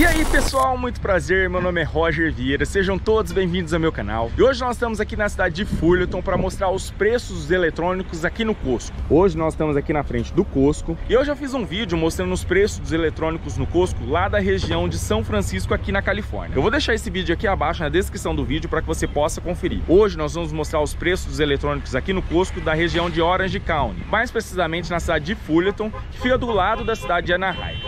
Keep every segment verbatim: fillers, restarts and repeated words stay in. E aí pessoal, muito prazer, meu nome é Roger Vieira, sejam todos bem-vindos ao meu canal. E hoje nós estamos aqui na cidade de Fullerton para mostrar os preços eletrônicos aqui no Costco. Hoje nós estamos aqui na frente do Costco e eu já fiz um vídeo mostrando os preços dos eletrônicos no Costco lá da região de São Francisco aqui na Califórnia. Eu vou deixar esse vídeo aqui abaixo na descrição do vídeo para que você possa conferir. Hoje nós vamos mostrar os preços dos eletrônicos aqui no Costco da região de Orange County, mais precisamente na cidade de Fullerton, que fica do lado da cidade de Anaheim.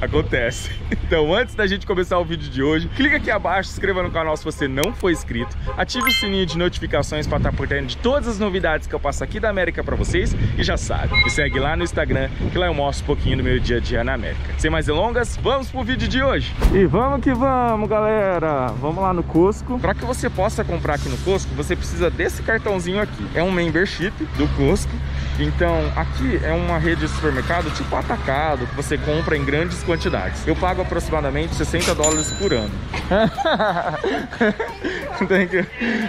Acontece. Então, antes da gente começar o vídeo de hoje, clica aqui abaixo, se inscreva no canal se você não for inscrito, ative o sininho de notificações para estar por dentro de todas as novidades que eu passo aqui da América para vocês e já sabe, me segue lá no Instagram, que lá eu mostro um pouquinho do meu dia a dia na América. Sem mais delongas, vamos pro vídeo de hoje! E vamos que vamos, galera! Vamos lá no Costco. Para que você possa comprar aqui no Costco, você precisa desse cartãozinho aqui. É um membership do Costco. Então, aqui é uma rede de supermercado tipo atacado, que você compra em grandes quantidades. Eu pago aproximadamente sessenta dólares por ano.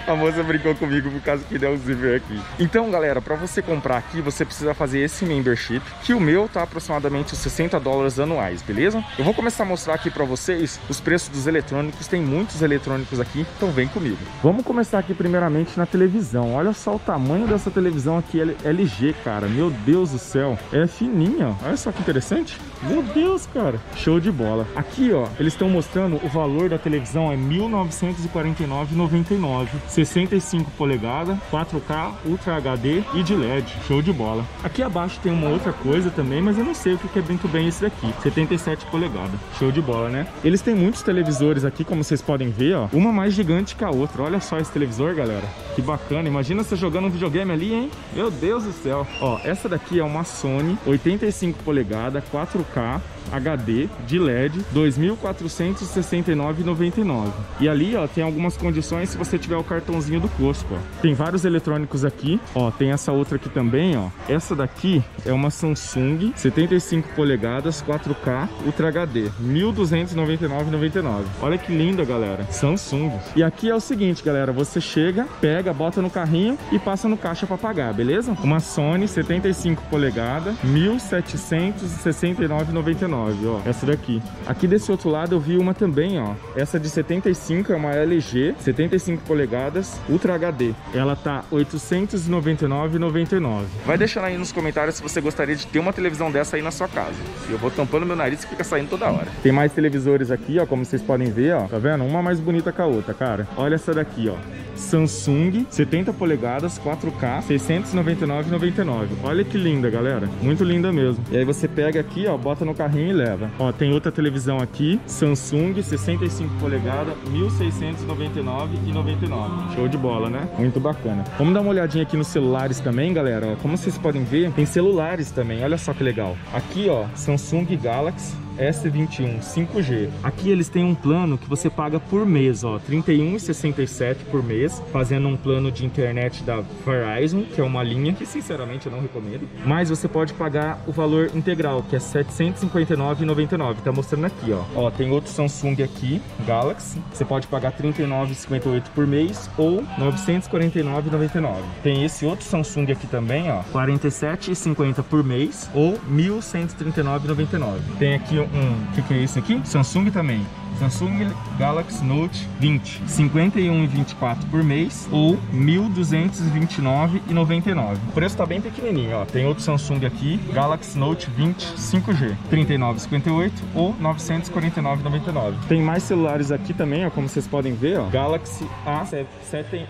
A moça brincou comigo por causa que deu o zíper aqui. Então, galera, para você comprar aqui, você precisa fazer esse membership, que o meu tá aproximadamente sessenta dólares anuais, beleza? Eu vou começar a mostrar aqui para vocês os preços dos eletrônicos. Tem muitos eletrônicos aqui, então vem comigo. Vamos começar aqui primeiramente na televisão. Olha só o tamanho dessa televisão aqui, L G, cara. Meu Deus do céu. É fininha. Olha só que interessante. Meu Deus, cara. Show de bola. Aqui, ó, eles estão mostrando o valor da televisão é mil novecentos e quarenta e nove reais e noventa e nove centavos. sessenta e cinco polegadas, quatro K, Ultra H D e de L E D. Show de bola. Aqui abaixo tem uma outra coisa também, mas eu não sei o que é muito bem esse daqui. setenta e sete polegadas. Show de bola, né? Eles têm muitos televisores aqui, como vocês podem ver, ó. Uma mais gigante que a outra. Olha só esse televisor, galera. Que bacana. Imagina você jogando um videogame ali, hein? Meu Deus do céu. Ó, essa daqui é uma Sony, oitenta e cinco polegadas, quatro K, H D, de L E D, dois mil quatrocentos e sessenta e nove reais e noventa e nove centavos. E ali, ó, tem algumas condições se você tiver o cartãozinho do Costco, ó. Tem vários eletrônicos aqui, ó, tem essa outra aqui também, ó. Essa daqui é uma Samsung, setenta e cinco polegadas, quatro K, Ultra H D, mil duzentos e noventa e nove reais e noventa e nove centavos. Olha que linda, galera, Samsung. E aqui é o seguinte, galera, você chega, pega, bota no carrinho e passa no caixa pra pagar, beleza? Uma Sony, setenta e cinco polegadas, mil setecentos e sessenta e nove reais e noventa e nove centavos. Ó, essa daqui. Aqui desse outro lado eu vi uma também, ó. Essa de setenta e cinco é uma L G, setenta e cinco polegadas, Ultra H D. Ela tá oitocentos e noventa e nove reais e noventa e nove centavos. Vai deixando aí nos comentários se você gostaria de ter uma televisão dessa aí na sua casa. Eu vou tampando meu nariz que fica saindo toda hora. Tem mais televisores aqui, ó, como vocês podem ver, ó. Tá vendo? Uma mais bonita que a outra, cara. Olha essa daqui, ó. Samsung, setenta polegadas, quatro K, seiscentos e noventa e nove reais e noventa e nove centavos. Olha que linda, galera. Muito linda mesmo. E aí você pega aqui, ó, bota no carrinho e leva. Ó, tem outra televisão aqui, Samsung, sessenta e cinco polegadas, mil seiscentos e noventa e nove reais e noventa e nove centavos. Show de bola, né? Muito bacana. Vamos dar uma olhadinha aqui nos celulares também, galera. Ó, como vocês podem ver, tem celulares também. Olha só que legal. Aqui, ó, Samsung Galaxy S vinte e um cinco G. Aqui eles têm um plano que você paga por mês, ó, trinta e um reais e sessenta e sete centavos por mês, fazendo um plano de internet da Verizon, que é uma linha que sinceramente eu não recomendo, mas você pode pagar o valor integral, que é setecentos e cinquenta e nove reais e noventa e nove centavos, tá mostrando aqui, ó. Ó, tem outro Samsung aqui, Galaxy, você pode pagar trinta e nove reais e cinquenta e oito centavos por mês ou novecentos e quarenta e nove reais e noventa e nove centavos. Tem esse outro Samsung aqui também, ó, quarenta e sete reais e cinquenta centavos por mês ou mil cento e trinta e nove reais e noventa e nove centavos. Tem aqui um, que que é isso aqui? Samsung também. Samsung Galaxy Note vinte, cinquenta e um reais e vinte e quatro centavos por mês ou mil duzentos e vinte e nove reais e noventa e nove centavos. O preço tá bem pequenininho, ó. Tem outro Samsung aqui, Galaxy Note vinte cinco G, trinta e nove reais e cinquenta e oito centavos ou novecentos e quarenta e nove reais e noventa e nove centavos. Tem mais celulares aqui também, ó, como vocês podem ver, ó. Galaxy A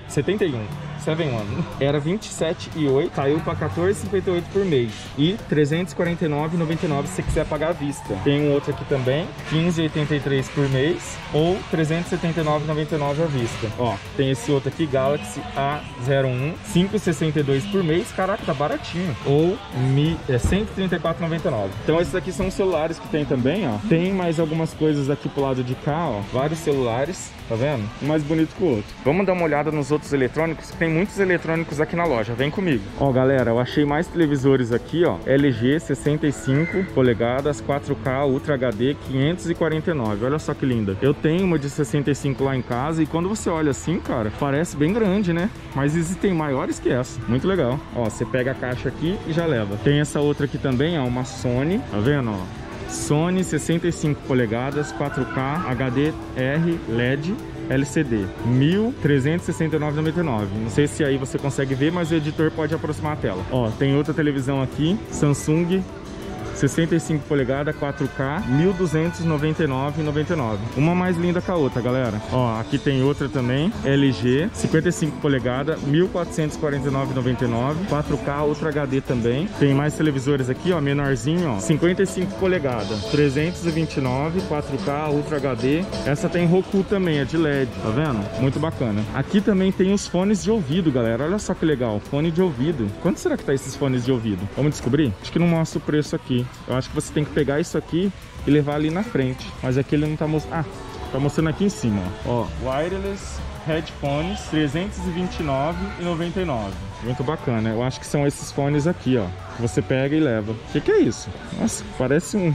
setenta e um era vinte e sete reais e oito centavos, caiu para quatorze reais e cinquenta e oito centavos por mês e trezentos e quarenta e nove reais e noventa e nove centavos se você quiser pagar à vista. Tem um outro aqui também, quinze reais e oitenta e três centavos por mês ou trezentos e setenta e nove reais e noventa e nove centavos à vista. Ó, tem esse outro aqui, Galaxy A zero um, cinco reais e sessenta e dois centavos por mês. Caraca, tá baratinho. Ou é, cento e trinta e quatro reais e noventa e nove centavos. Então esses aqui são os celulares que tem também, ó. Tem mais algumas coisas aqui pro lado de cá, ó. Vários celulares, tá vendo? Um mais bonito que o outro. Vamos dar uma olhada nos outros eletrônicos, que tem muitos eletrônicos aqui na loja. Vem comigo. Ó, galera, eu achei mais televisores aqui, ó. L G, sessenta e cinco polegadas, quatro K, Ultra H D, quinhentos e quarenta e nove. Olha só que linda. Eu tenho uma de sessenta e cinco lá em casa e quando você olha assim, cara, parece bem grande, né? Mas existem maiores que essa. Muito legal. Ó, você pega a caixa aqui e já leva. Tem essa outra aqui também, ó, uma Sony. Tá vendo, ó? Sony sessenta e cinco polegadas, quatro K, H D R, L E D, L C D, mil trezentos e sessenta e nove reais e noventa e nove centavos. Não sei se aí você consegue ver, mas o editor pode aproximar a tela. Ó, tem outra televisão aqui, Samsung sessenta e cinco polegadas, quatro K, mil duzentos e noventa e nove reais e noventa e nove centavos. Uma mais linda que a outra, galera. Ó, aqui tem outra também, L G, cinquenta e cinco polegadas, mil quatrocentos e quarenta e nove reais e noventa e nove centavos, quatro K, outra H D também. Tem mais televisores aqui, ó, menorzinho, ó, cinquenta e cinco polegadas, trezentos e vinte e nove reais, quatro K, outra H D. Essa tem Roku também, é de L E D, tá vendo? Muito bacana. Aqui também tem os fones de ouvido, galera. Olha só que legal, fone de ouvido. Quanto será que tá esses fones de ouvido? Vamos descobrir? Acho que não mostra o preço aqui. Eu acho que você tem que pegar isso aqui e levar ali na frente. Mas aqui ele não tá mostrando. Ah, tá mostrando aqui em cima, ó. Ó, wireless headphones, trezentos e vinte e nove reais e noventa e nove centavos. Muito bacana. Eu acho que são esses fones aqui, ó, que você pega e leva. O que que é isso? Nossa, parece um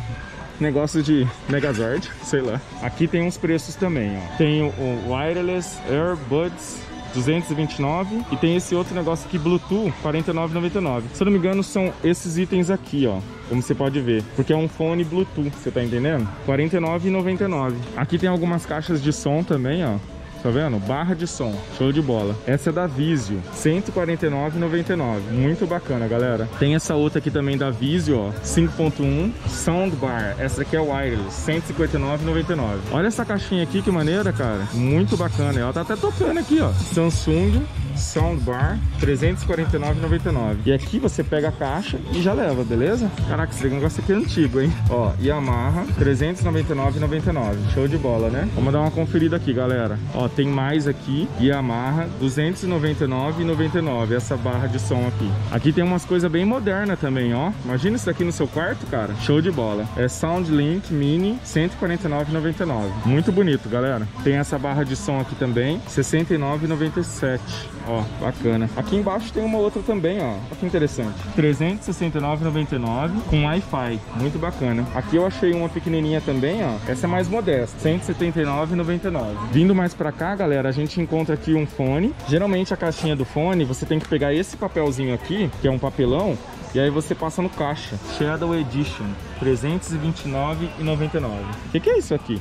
negócio de Megazord, sei lá. Aqui tem uns preços também, ó. Tem o wireless earbuds, duzentos e vinte e nove reais, e tem esse outro negócio aqui, Bluetooth, quarenta e nove reais e noventa e nove centavos. Se eu não me engano, são esses itens aqui, ó, como você pode ver, porque é um fone Bluetooth, você tá entendendo? quarenta e nove reais e noventa e nove centavos. Aqui tem algumas caixas de som também, ó, tá vendo? Barra de som, show de bola. Essa é da Vizio, cento e quarenta e nove reais e noventa e nove centavos. Muito bacana, galera. Tem essa outra aqui também da Vizio, ó, cinco ponto um, soundbar. Essa aqui é wireless, cento e cinquenta e nove reais e noventa e nove centavos. Olha essa caixinha aqui, que maneira, cara. Muito bacana. Ela tá até tocando aqui, ó. Samsung soundbar, trezentos e quarenta e nove reais e noventa e nove centavos. E aqui você pega a caixa e já leva, beleza? Caraca, esse negócio aqui é antigo, hein? Ó, Yamaha, trezentos e noventa e nove reais e noventa e nove centavos. Show de bola, né? Vamos dar uma conferida aqui, galera. Ó, tem mais aqui, Yamaha, duzentos e noventa e nove reais e noventa e nove centavos. Essa barra de som aqui. Aqui tem umas coisas bem modernas também, ó. Imagina isso aqui no seu quarto, cara. Show de bola. É SoundLink Mini, cento e quarenta e nove reais e noventa e nove centavos. Muito bonito, galera. Tem essa barra de som aqui também, sessenta e nove reais e noventa e sete centavos. Ó, bacana. Aqui embaixo tem uma outra também, ó. Olha que interessante. trezentos e sessenta e nove reais e noventa e nove centavos com Wi-Fi. Muito bacana. Aqui eu achei uma pequenininha também, ó. Essa é mais modesta, cento e setenta e nove reais e noventa e nove centavos. Vindo mais pra cá, galera, a gente encontra aqui um fone. Geralmente a caixinha do fone, você tem que pegar esse papelzinho aqui, que é um papelão, e aí você passa no caixa. Shadow Edition, trezentos e vinte e nove reais e noventa e nove centavos. O que que é isso aqui?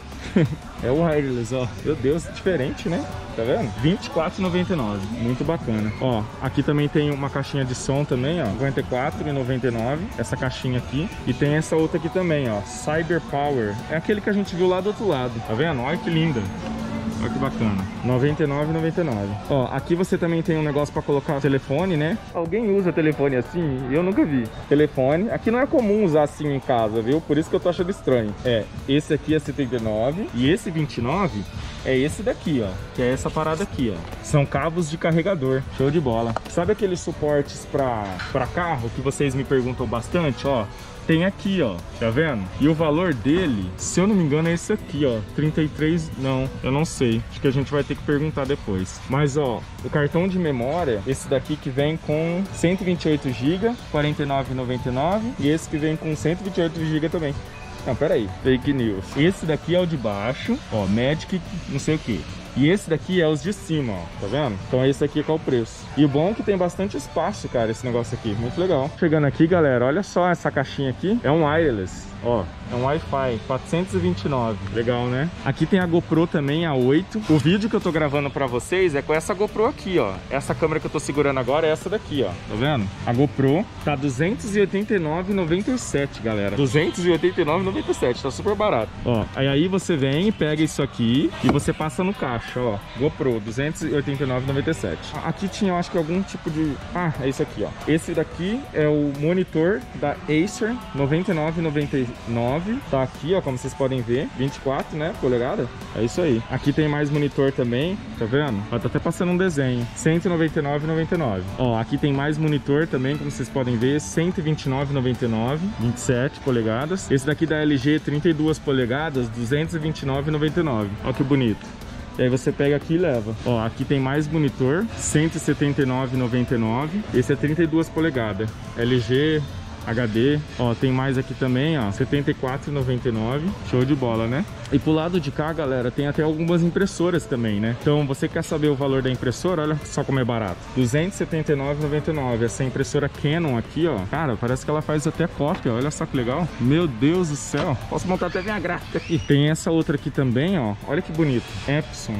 É o wireless, ó. Meu Deus, diferente, né? Tá vendo? vinte e quatro reais e noventa e nove centavos. Muito bacana. Ó, aqui também tem uma caixinha de som também, ó. cinquenta e quatro reais e noventa e nove centavos. Essa caixinha aqui. E tem essa outra aqui também, ó. Cyber Power. É aquele que a gente viu lá do outro lado. Tá vendo? Olha que linda. Olha que bacana. noventa e nove reais e noventa e nove centavos. Ó, aqui você também tem um negócio pra colocar o telefone, né? Alguém usa telefone assim? Eu nunca vi. Telefone. Aqui não é comum usar assim em casa, viu? Por isso que eu tô achando estranho. É, esse aqui é setenta e nove reais. E esse vinte e nove reais é esse daqui, ó. Que é essa parada aqui, ó. São cabos de carregador. Show de bola. Sabe aqueles suportes pra, pra carro que vocês me perguntam bastante, ó? Tem aqui, ó, tá vendo? E o valor dele, se eu não me engano, é esse aqui, ó, trinta e três, não, eu não sei. Acho que a gente vai ter que perguntar depois. Mas, ó, o cartão de memória, esse daqui que vem com cento e vinte e oito gigas, quarenta e nove reais e noventa e nove centavos, e esse que vem com cento e vinte e oito gigas também. Não, peraí, fake news. Esse daqui é o de baixo, ó, Magic, não sei o que. E esse daqui é os de cima, ó, tá vendo? Então esse aqui é qual o preço. E o bom é que tem bastante espaço, cara, esse negócio aqui. Muito legal. Chegando aqui, galera, olha só essa caixinha aqui. É um wireless, ó. É um Wi-Fi, quatrocentos e vinte e nove. Legal, né? Aqui tem a GoPro também, a oito. O vídeo que eu tô gravando pra vocês é com essa GoPro aqui, ó. Essa câmera que eu tô segurando agora é essa daqui, ó. Tá vendo? A GoPro tá duzentos e oitenta e nove reais e noventa e sete centavos, galera. duzentos e oitenta e nove reais e noventa e sete centavos. Tá super barato. Ó, aí você vem e pega isso aqui e você passa no caixa. Ó, GoPro, duzentos e oitenta e nove reais e noventa e sete centavos. Aqui tinha, eu acho que algum tipo de... Ah, é isso aqui, ó. Esse daqui é o monitor da Acer, noventa e nove reais e noventa e nove centavos. Tá aqui, ó, como vocês podem ver, vinte e quatro, né, polegada. É isso aí. Aqui tem mais monitor também, tá vendo? Ó, tá até passando um desenho, cento e noventa e nove reais e noventa e nove centavos. Ó, aqui tem mais monitor também, como vocês podem ver, cento e vinte e nove reais e noventa e nove centavos, vinte e sete polegadas. Esse daqui da L G, trinta e duas polegadas, duzentos e vinte e nove reais e noventa e nove centavos. Ó que bonito. E aí você pega aqui e leva. Ó, aqui tem mais monitor, cento e setenta e nove reais e noventa e nove centavos. Esse é trinta e duas polegadas. L G, H D. Ó, tem mais aqui também, ó, setenta e quatro reais e noventa e nove centavos. Show de bola, né? E pro lado de cá, galera, tem até algumas impressoras também, né? Então, você quer saber o valor da impressora? Olha só como é barato. duzentos e setenta e nove reais e noventa e nove centavos. Essa impressora Canon aqui, ó. Cara, parece que ela faz até cópia. Olha só que legal. Meu Deus do céu. Posso montar até minha gráfica aqui. Tem essa outra aqui também, ó. Olha que bonito. Epson.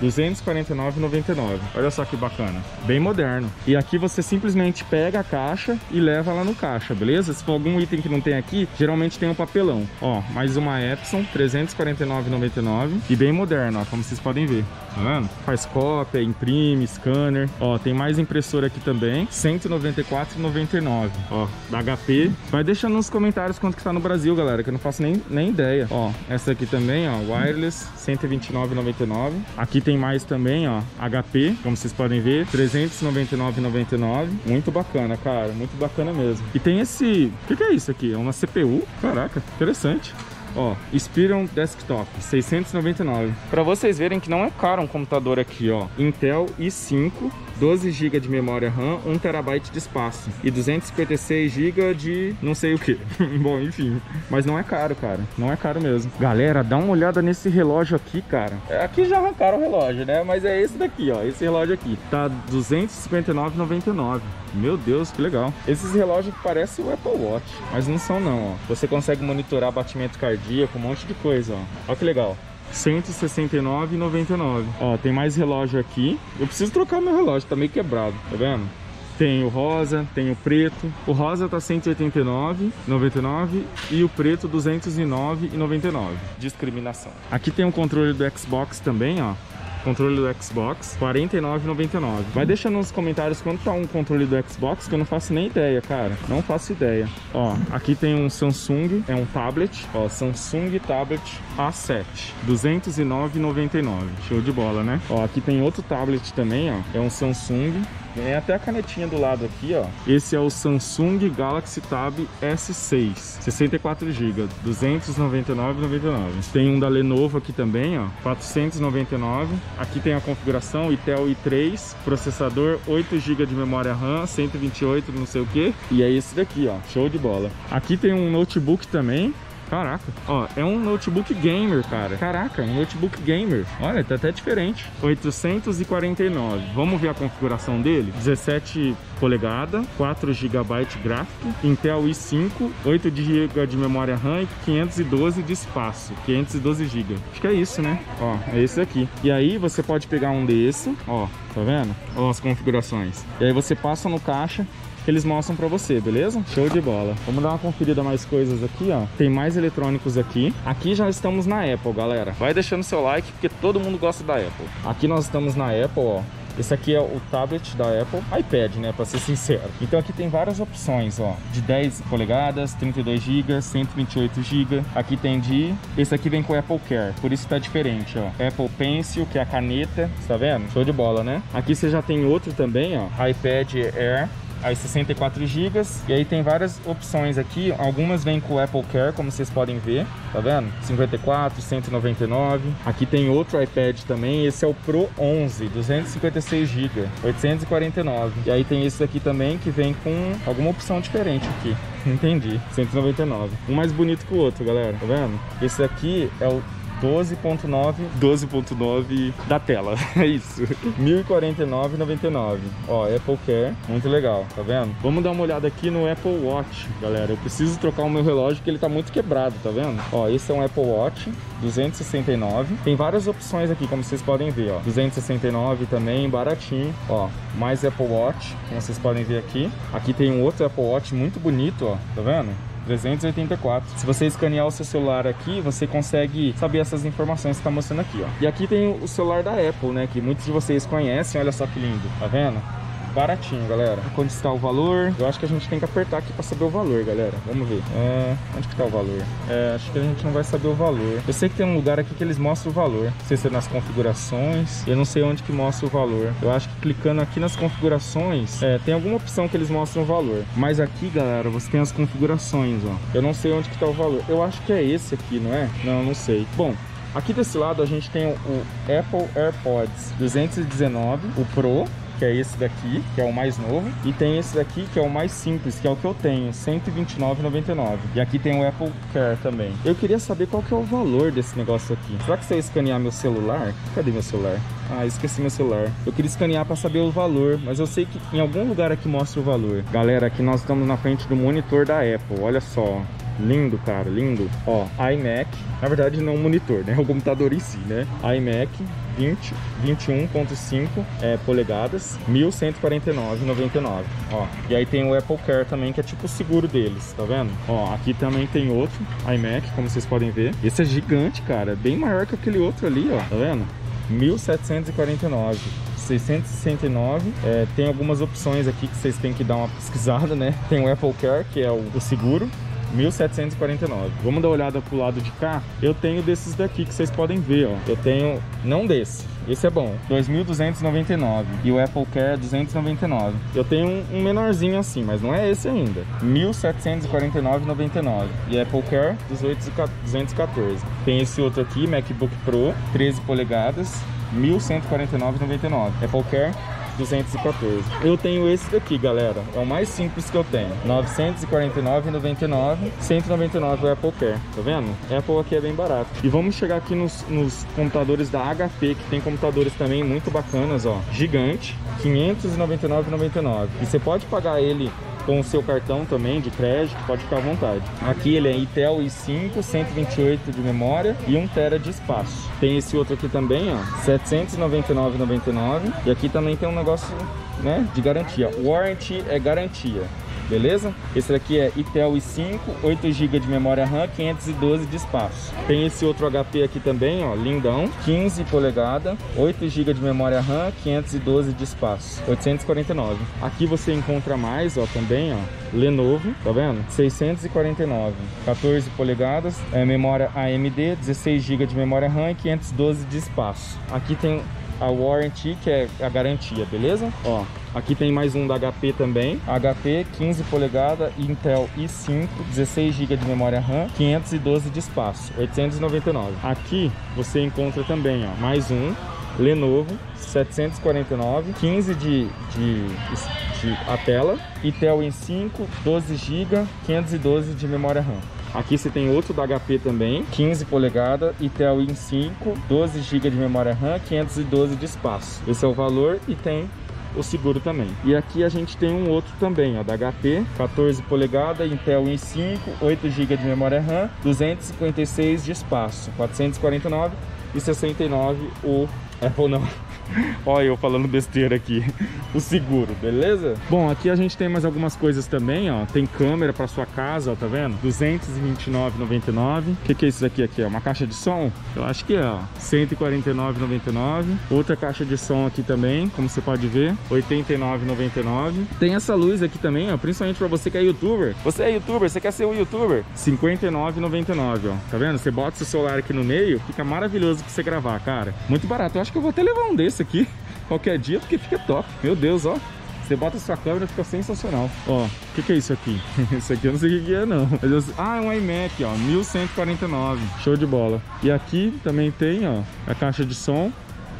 duzentos e quarenta e nove reais e noventa e nove centavos. Olha só que bacana. Bem moderno. E aqui você simplesmente pega a caixa e leva lá no caixa, beleza? Se for algum item que não tem aqui, geralmente tem um papelão. Ó, mais uma Epson, trezentos e quarenta e nove reais e noventa e nove centavos. E bem moderno, ó, como vocês podem ver. Tá vendo? Faz cópia, imprime, scanner. Ó, tem mais impressora aqui também, cento e noventa e quatro reais e noventa e nove centavos. Ó, da H P. Vai deixando nos comentários quanto que tá no Brasil, galera, que eu não faço nem, nem ideia. Ó, essa aqui também, ó, wireless, cento e vinte e nove reais e noventa e nove centavos. Aqui tem mais também, ó, H P, como vocês podem ver, trezentos e noventa e nove reais e noventa e nove centavos. Muito bacana, cara, muito bacana mesmo. E tem esse... O que que é isso aqui? É uma C P U? Caraca, interessante. Ó, Inspiron Desktop, seiscentos e noventa e nove reais. Pra vocês verem que não é caro um computador aqui, ó. Intel i cinco, doze gigas de memória RAM, um terabyte de espaço. E duzentos e cinquenta e seis gigas de não sei o que. Bom, enfim. Mas não é caro, cara. Não é caro mesmo. Galera, dá uma olhada nesse relógio aqui, cara. Aqui já arrancaram o relógio, né? Mas é esse daqui, ó. Esse relógio aqui. Tá duzentos e cinquenta e nove reais e noventa e nove centavos. Meu Deus, que legal. Esses relógios parecem o Apple Watch, mas não são não, ó. Você consegue monitorar batimento cardíaco, um monte de coisa, ó. Olha que legal. cento e sessenta e nove reais e noventa e nove centavos. Ó, tem mais relógio aqui. Eu preciso trocar o meu relógio, tá meio quebrado, tá vendo? Tem o rosa, tem o preto. O rosa tá cento e oitenta e nove reais e noventa e nove centavos e o preto duzentos e nove reais e noventa e nove centavos. Discriminação. Aqui tem um controle do Xbox também, ó. Controle do Xbox, quarenta e nove reais e noventa e nove centavos. Vai deixando nos comentários quanto tá um controle do Xbox, que eu não faço nem ideia, cara. Não faço ideia. Ó, aqui tem um Samsung, é um tablet. Ó, Samsung Tablet A sete, duzentos e nove reais e noventa e nove centavos. Show de bola, né? Ó, aqui tem outro tablet também, ó. É um Samsung. Tem até a canetinha do lado aqui, ó. Esse é o Samsung Galaxy Tab S seis, sessenta e quatro gigas, duzentos e noventa e nove reais e noventa e nove centavos. Tem um da Lenovo aqui também, ó, quatrocentos e noventa e nove reais. Aqui tem a configuração Intel i três, processador, oito gigas de memória RAM, cento e vinte e oito, não sei o que. E é esse daqui, ó, show de bola. Aqui tem um notebook também. Caraca, ó, é um notebook gamer, cara. Caraca, um notebook gamer. Olha, tá até diferente. oitocentos e quarenta e nove. Vamos ver a configuração dele? dezessete polegadas, quatro gigas gráfico, Intel i cinco, oito gigas de memória RAM e quinhentos e doze de espaço, quinhentos e doze gigas. Acho que é isso, né? Ó, é esse aqui. E aí você pode pegar um desse, ó, tá vendo? Ó as configurações. E aí você passa no caixa, que eles mostram pra você, beleza? Show de bola. Vamos dar uma conferida mais coisas aqui, ó. Tem mais eletrônicos aqui. Aqui já estamos na Apple, galera. Vai deixando seu like, porque todo mundo gosta da Apple. Aqui nós estamos na Apple, ó. Esse aqui é o tablet da Apple, iPad, né, pra ser sincero. Então aqui tem várias opções, ó, de dez polegadas, trinta e dois gigas, cento e vinte e oito gigas. Aqui tem de... Esse aqui vem com Apple Care, por isso tá diferente, ó. Apple Pencil, que é a caneta, tá vendo? Show de bola, né? Aqui você já tem outro também, ó, iPad Air. Aí sessenta e quatro gigas. E aí tem várias opções aqui. Algumas vêm com o Apple Care, como vocês podem ver. Tá vendo? cinquenta e quatro, cento e noventa e nove. Aqui tem outro iPad também. Esse é o Pro onze, duzentos e cinquenta e seis gigas, oitocentos e quarenta e nove. E aí tem esse aqui também, que vem com alguma opção diferente aqui. Entendi, cento e noventa e nove. Um mais bonito que o outro, galera. Tá vendo? Esse aqui é o doze ponto nove da tela, é isso, mil e quarenta e nove reais e noventa e nove centavos. Ó, Apple Care, muito legal, tá vendo? Vamos dar uma olhada aqui no Apple Watch, galera. Eu preciso trocar o meu relógio porque ele tá muito quebrado, tá vendo? Ó, esse é um Apple Watch, duzentos e sessenta e nove. Tem várias opções aqui, como vocês podem ver, ó. duzentos e sessenta e nove também, baratinho. Ó, mais Apple Watch, como vocês podem ver aqui. Aqui tem um outro Apple Watch muito bonito, ó, tá vendo? trezentos e oitenta e quatro. Se você escanear o seu celular aqui, você consegue saber essas informações que está mostrando aqui, ó. E aqui tem o celular da Apple, né, que muitos de vocês conhecem. Olha só que lindo, tá vendo? Baratinho, galera. Quando está o valor? Eu acho que a gente tem que apertar aqui para saber o valor, galera. Vamos ver. É... Onde que tá o valor? É, acho que a gente não vai saber o valor. Eu sei que tem um lugar aqui que eles mostram o valor. Não sei se é nas configurações. Eu não sei onde que mostra o valor. Eu acho que clicando aqui nas configurações, é, tem alguma opção que eles mostram o valor. Mas aqui, galera, você tem as configurações, ó. Eu não sei onde que tá o valor. Eu acho que é esse aqui, não é? Não, não sei. Bom... Aqui desse lado a gente tem o Apple AirPods duzentos e dezenove, o Pro, que é esse daqui, que é o mais novo, e tem esse daqui, que é o mais simples, que é o que eu tenho, cento e vinte e nove reais e noventa e nove centavos. E aqui tem o Apple Care também. Eu queria saber qual que é o valor desse negócio aqui. Será que se eu escanear meu celular... Cadê meu celular? Ah, esqueci meu celular. Eu queria escanear para saber o valor, mas eu sei que em algum lugar aqui mostra o valor. Galera, aqui nós estamos na frente do monitor da Apple, olha só. Lindo, cara, lindo. Ó, iMac. Na verdade, não o monitor, né? O computador em si, né? iMac vinte, vinte e um ponto cinco é, polegadas, mil cento e quarenta e nove reais e noventa e nove centavos. Ó, e aí tem o Apple Care também, que é tipo o seguro deles, tá vendo? Ó, aqui também tem outro iMac, como vocês podem ver. Esse é gigante, cara. Bem maior que aquele outro ali, ó. Tá vendo? mil setecentos e quarenta e nove reais. seiscentos e sessenta e nove, é, tem algumas opções aqui que vocês têm que dar uma pesquisada, né? Tem o Apple Care, que é o, o seguro, mil setecentos e quarenta e nove. Vamos dar uma olhada pro lado de cá. Eu tenho desses daqui que vocês podem ver, ó. Eu tenho, não desse, esse é bom, dois mil duzentos e noventa e nove. E o Apple Care, duzentos e noventa e nove. Eu tenho um, um menorzinho assim, mas não é esse ainda, mil setecentos e quarenta e nove reais e noventa e nove centavos. E Apple Care, dezoito, duzentos e quatorze. Tem esse outro aqui, MacBook Pro, treze polegadas, mil cento e quarenta e nove reais e noventa e nove centavos. Apple Care, duzentos e quatorze. Eu tenho esse daqui, galera. É o mais simples que eu tenho, novecentos e quarenta e nove reais e noventa e nove centavos. cento e noventa e nove reais o Apple Care. Tá vendo? Apple aqui é bem barato. E vamos chegar aqui nos, nos computadores da H P, que tem computadores também muito bacanas, ó. Gigante, quinhentos e noventa e nove reais e noventa e nove centavos. E você pode pagar ele com o seu cartão também de crédito, pode ficar à vontade. Aqui ele é Intel i cinco, cento e vinte e oito de memória e um terabyte de espaço. Tem esse outro aqui também, ó, setecentos e noventa e nove reais e noventa e nove centavos. E aqui também tem um negócio, né, de garantia. Warranty é garantia. Beleza? Esse daqui é Intel i cinco, oito gigas de memória RAM, quinhentos e doze de espaço. Tem esse outro H P aqui também, ó, lindão, quinze polegadas, oito gigas de memória RAM, quinhentos e doze de espaço, oitocentos e quarenta e nove. Aqui você encontra mais, ó, também, ó, Lenovo, tá vendo? seiscentos e quarenta e nove, quatorze polegadas, é, memória A M D, dezesseis gigas de memória RAM e quinhentos e doze de espaço. Aqui tem a warranty, que é a garantia, beleza? Ó, aqui tem mais um da H P também. H P, quinze polegadas, Intel i cinco, dezesseis gigas de memória RAM, quinhentos e doze de espaço, oitocentos e noventa e nove. Aqui você encontra também, ó, mais um Lenovo, setecentos e quarenta e nove, quinze de, de, de a tela, Intel i cinco, doze gigas, quinhentos e doze de memória RAM. Aqui você tem outro da H P também, quinze polegadas, Intel i cinco, doze gigas de memória RAM, quinhentos e doze de espaço. Esse é o valor e tem o seguro também. E aqui a gente tem um outro também, ó, da H P, quatorze polegadas, Intel i cinco, oito gigas de memória RAM, duzentos e cinquenta e seis de espaço, quatrocentos e quarenta e nove, e sessenta e nove o Apple não. Olha eu falando besteira aqui. O seguro, beleza? Bom, aqui a gente tem mais algumas coisas também, ó. Tem câmera pra sua casa, ó, tá vendo? duzentos e vinte e nove reais e noventa e nove centavos. O que que é isso daqui aqui? É uma caixa de som? Eu acho que é, ó, cento e quarenta e nove reais e noventa e nove centavos. Outra caixa de som aqui também, como você pode ver, oitenta e nove reais e noventa e nove centavos. Tem essa luz aqui também, ó, principalmente pra você que é youtuber. Você é youtuber, você quer ser um youtuber? cinquenta e nove reais e noventa e nove centavos, ó. Tá vendo? Você bota seu celular aqui no meio, fica maravilhoso pra você gravar, cara. Muito barato. Eu acho que eu vou até levar um desse aqui qualquer dia, porque fica top. Meu Deus, ó, você bota a sua câmera, fica sensacional. Ó, o que que é isso aqui? Isso aqui eu não sei o que é, não. Mas eu... Ah, é um iMac, ó, mil cento e quarenta e nove. Show de bola. E aqui também tem, ó, a caixa de som,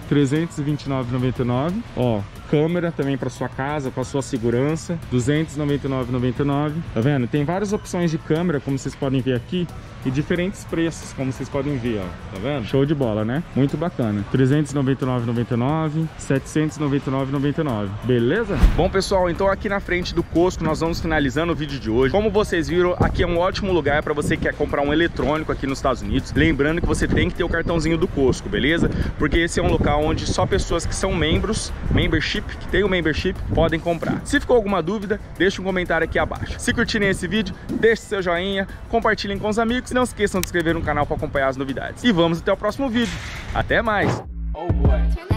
trezentos e vinte e nove reais e noventa e nove centavos. Ó, câmera também para sua casa, para sua segurança, duzentos e noventa e nove reais e noventa e nove centavos. Tá vendo? Tem várias opções de câmera, como vocês podem ver aqui, e diferentes preços, como vocês podem ver, ó. Tá vendo? Show de bola, né? Muito bacana. trezentos e noventa e nove reais e noventa e nove centavos, setecentos e noventa e nove reais e noventa e nove centavos. Beleza? Bom, pessoal, então aqui na frente do Costco nós vamos finalizando o vídeo de hoje. Como vocês viram, aqui é um ótimo lugar para você que quer comprar um eletrônico aqui nos Estados Unidos. Lembrando que você tem que ter o cartãozinho do Costco, beleza? Porque esse é um local onde só pessoas que são membros, membership, que tem o membership, podem comprar. Se ficou alguma dúvida, deixa um comentário aqui abaixo. Se curtirem esse vídeo, deixe seu joinha, compartilhem com os amigos e não se esqueçam de se inscrever no canal para acompanhar as novidades. E vamos até o próximo vídeo. Até mais! Oh boy.